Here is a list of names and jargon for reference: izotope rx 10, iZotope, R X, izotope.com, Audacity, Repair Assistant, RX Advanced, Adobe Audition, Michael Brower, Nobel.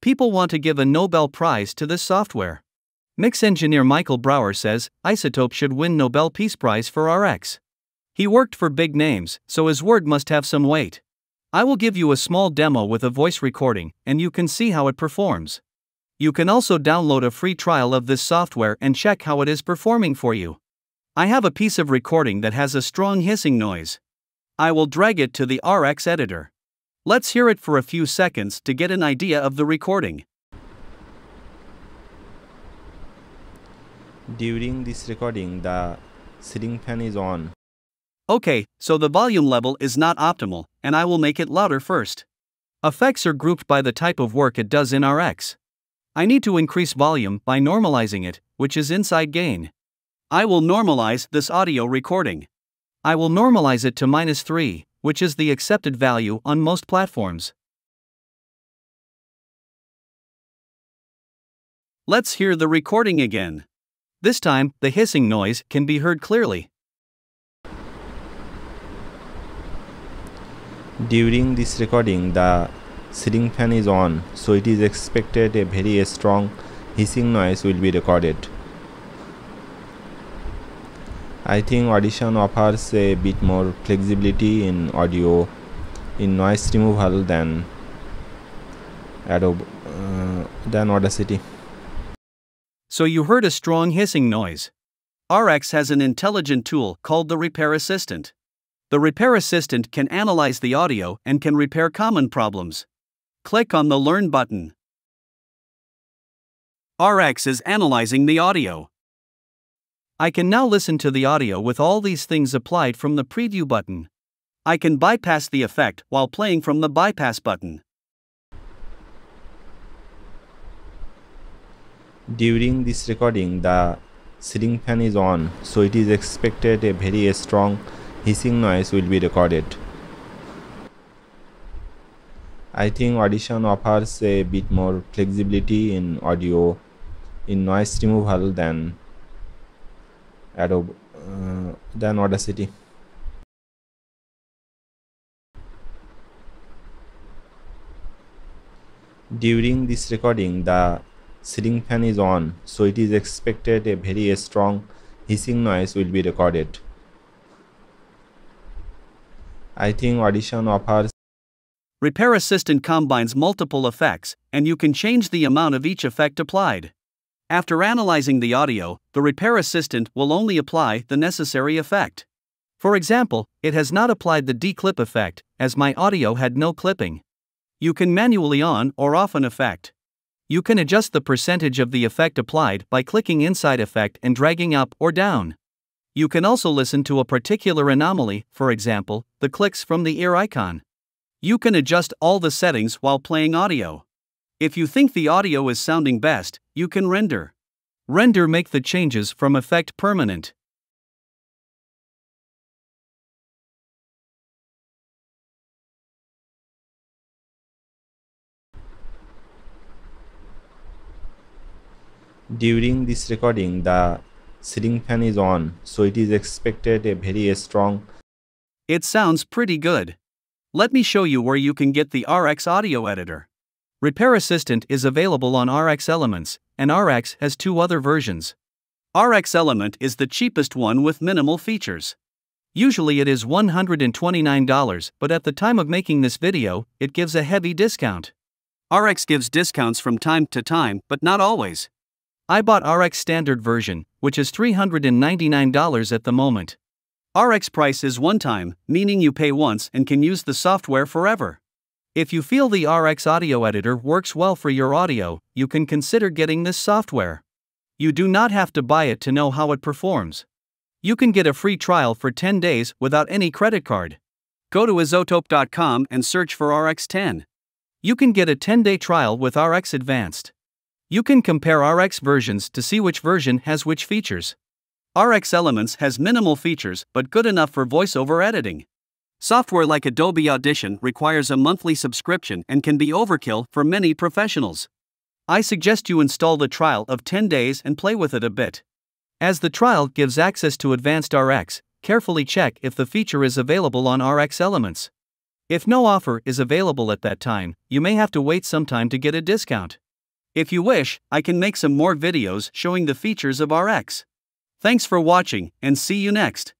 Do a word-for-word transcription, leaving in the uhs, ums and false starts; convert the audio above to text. People want to give a Nobel Prize to this software. Mix engineer Michael Brower says iZotope should win Nobel Peace Prize for R X. He worked for big names, so his word must have some weight. I will give you a small demo with a voice recording, and you can see how it performs. You can also download a free trial of this software and check how it is performing for you. I have a piece of recording that has a strong hissing noise. I will drag it to the R X editor. Let's hear it for a few seconds to get an idea of the recording. During this recording, the ceiling fan is on. Okay, so the volume level is not optimal, and I will make it louder first. Effects are grouped by the type of work it does in R X. I need to increase volume by normalizing it, which is inside gain. I will normalize this audio recording. I will normalize it to minus three, which is the accepted value on most platforms. Let's hear the recording again. This time, the hissing noise can be heard clearly. During this recording, the ceiling fan is on, so it is expected a very strong hissing noise will be recorded. I think Audition offers a bit more flexibility in audio in noise removal than Adobe uh, than Audacity. So you heard a strong hissing noise. R X has an intelligent tool called the Repair Assistant. The Repair Assistant can analyze the audio and can repair common problems. Click on the Learn button. R X is analyzing the audio. I can now listen to the audio with all these things applied from the Preview button. I can bypass the effect while playing from the Bypass button. During this recording, the ceiling fan is on, so it is expected a very strong hissing noise will be recorded. I think Audition offers a bit more flexibility in audio in noise removal than Adobe uh, than Audacity. During this recording, the ceiling fan is on, so it is expected a very strong hissing noise will be recorded. I think Audition offers. Repair Assistant combines multiple effects, and you can change the amount of each effect applied. After analyzing the audio, the Repair Assistant will only apply the necessary effect. For example, it has not applied the declip effect, as my audio had no clipping. You can manually on or off an effect. You can adjust the percentage of the effect applied by clicking inside effect and dragging up or down. You can also listen to a particular anomaly, for example, the clicks from the ear icon. You can adjust all the settings while playing audio. If you think the audio is sounding best, you can render. Render make the changes from effect permanent. During this recording, the ceiling fan is on, so it is expected a very strong. It sounds pretty good. Let me show you where you can get the R X Audio Editor. Repair Assistant is available on R X Elements, and R X has two other versions. R X Element is the cheapest one with minimal features. Usually it is one hundred twenty-nine dollars, but at the time of making this video, it gives a heavy discount. R X gives discounts from time to time, but not always. I bought R X Standard version, which is three hundred ninety-nine dollars at the moment. R X price is one time, meaning you pay once and can use the software forever. If you feel the R X Audio Editor works well for your audio, you can consider getting this software. You do not have to buy it to know how it performs. You can get a free trial for ten days without any credit card. Go to izotope dot com and search for R X ten. You can get a ten-day trial with R X Advanced. You can compare R X versions to see which version has which features. R X Elements has minimal features but good enough for voiceover editing. Software like Adobe Audition requires a monthly subscription and can be overkill for many professionals. I suggest you install the trial of ten days and play with it a bit. As the trial gives access to advanced R X, carefully check if the feature is available on R X Elements. If no offer is available at that time, you may have to wait some time to get a discount. If you wish, I can make some more videos showing the features of R X. Thanks for watching and see you next.